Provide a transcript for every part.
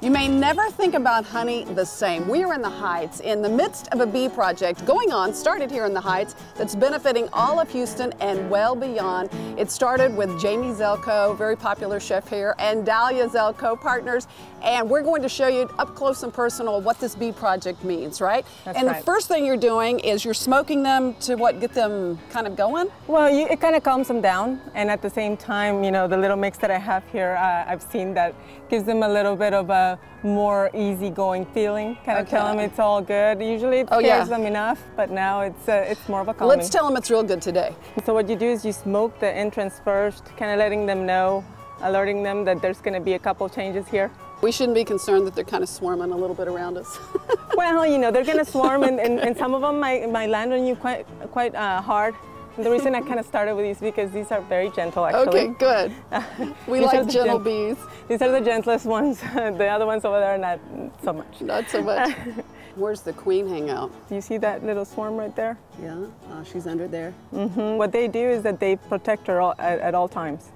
You may never think about honey the same. We are in the Heights in the midst of a bee project going on, started here in the Heights, that's benefiting all of Houston and well beyond. It started with Jamie Zelko, very popular chef here, and Dahlia Zelko, partners, and we're going to show you up close and personal what this bee project means, right? That's right. The first thing you're doing is you're smoking them to what, get them kind of going? Well, it kind of calms them down, and at the same time, you know, the little mix that I have here, I've seen that gives them a little bit of a more easygoing feeling, kind of okay. Tell them it's all good. Usually it scares them enough, but now it's more of a calming. Let's tell them it's real good today. So what you do is you smoke the entrance first, kind of letting them know, alerting them that there's going to be a couple changes here. We shouldn't be concerned that they're kind of swarming a little bit around us. Well, you know, they're going to swarm, and some of them might land on you quite hard. The reason I kind of started with these because these are very gentle, actually. Okay, good. We like gentle bees. These are the gentlest ones. The other ones over there are not so much. Not so much. Where's the queen hang out? Do you see that little swarm right there? Yeah, she's under there. Mm-hmm. What they do is that they protect her at all times.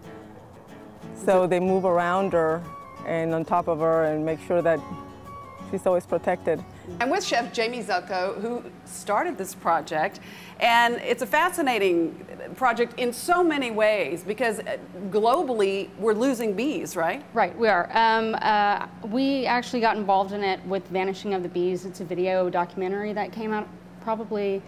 So they move around her and on top of her and make sure that she's always protected. I'm with Chef Jamie Zelko, who started this project, and it's a fascinating project in so many ways because globally we're losing bees, right? Right, we are. We actually got involved in it with Vanishing of the Bees. It's a video documentary that came out probably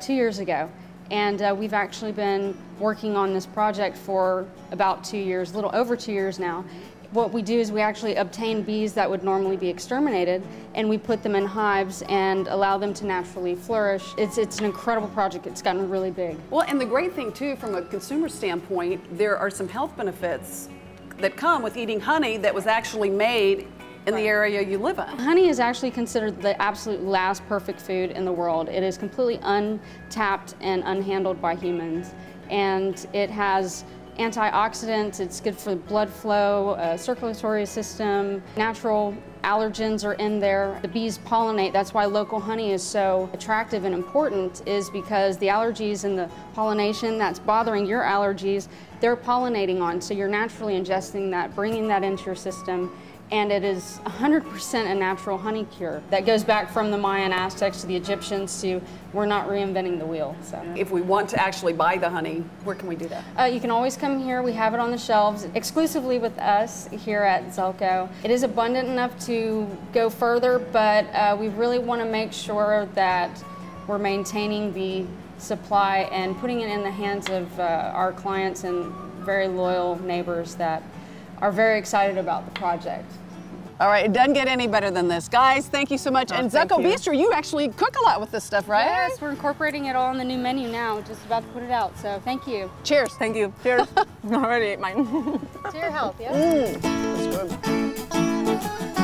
2 years ago, and we've actually been working on this project for about 2 years, a little over 2 years now. What we do is we actually obtain bees that would normally be exterminated, and we put them in hives and allow them to naturally flourish. It's an incredible project. It's gotten really big. Well, and the great thing too, from a consumer standpoint, there are some health benefits that come with eating honey that was actually made in the area you live in. Honey is actually considered the absolute last perfect food in the world. It is completely untapped and unhandled by humans, and it has antioxidants, it's good for the blood flow, circulatory system, natural allergens are in there. The bees pollinate, that's why local honey is so attractive and important, is because the allergies and the pollination that's bothering your allergies, they're pollinating on, so you're naturally ingesting that, bringing that into your system, and it is 100% a natural honey cure that goes back from the Mayan Aztecs to the Egyptians to, we're not reinventing the wheel. So. If we want to actually buy the honey, where can we do that? You can always come here. We have it on the shelves exclusively with us here at Zelko. It is abundant enough to go further, but we really want to make sure that we're maintaining the supply and putting it in the hands of our clients and very loyal neighbors that are very excited about the project. All right, it doesn't get any better than this. Guys, thank you so much. And Zelko Bistro, you actually cook a lot with this stuff, right? Yes, we're incorporating it all in the new menu now. Just about to put it out, so thank you. Cheers. Thank you. Cheers. I already ate mine. To your health, yeah? That's good.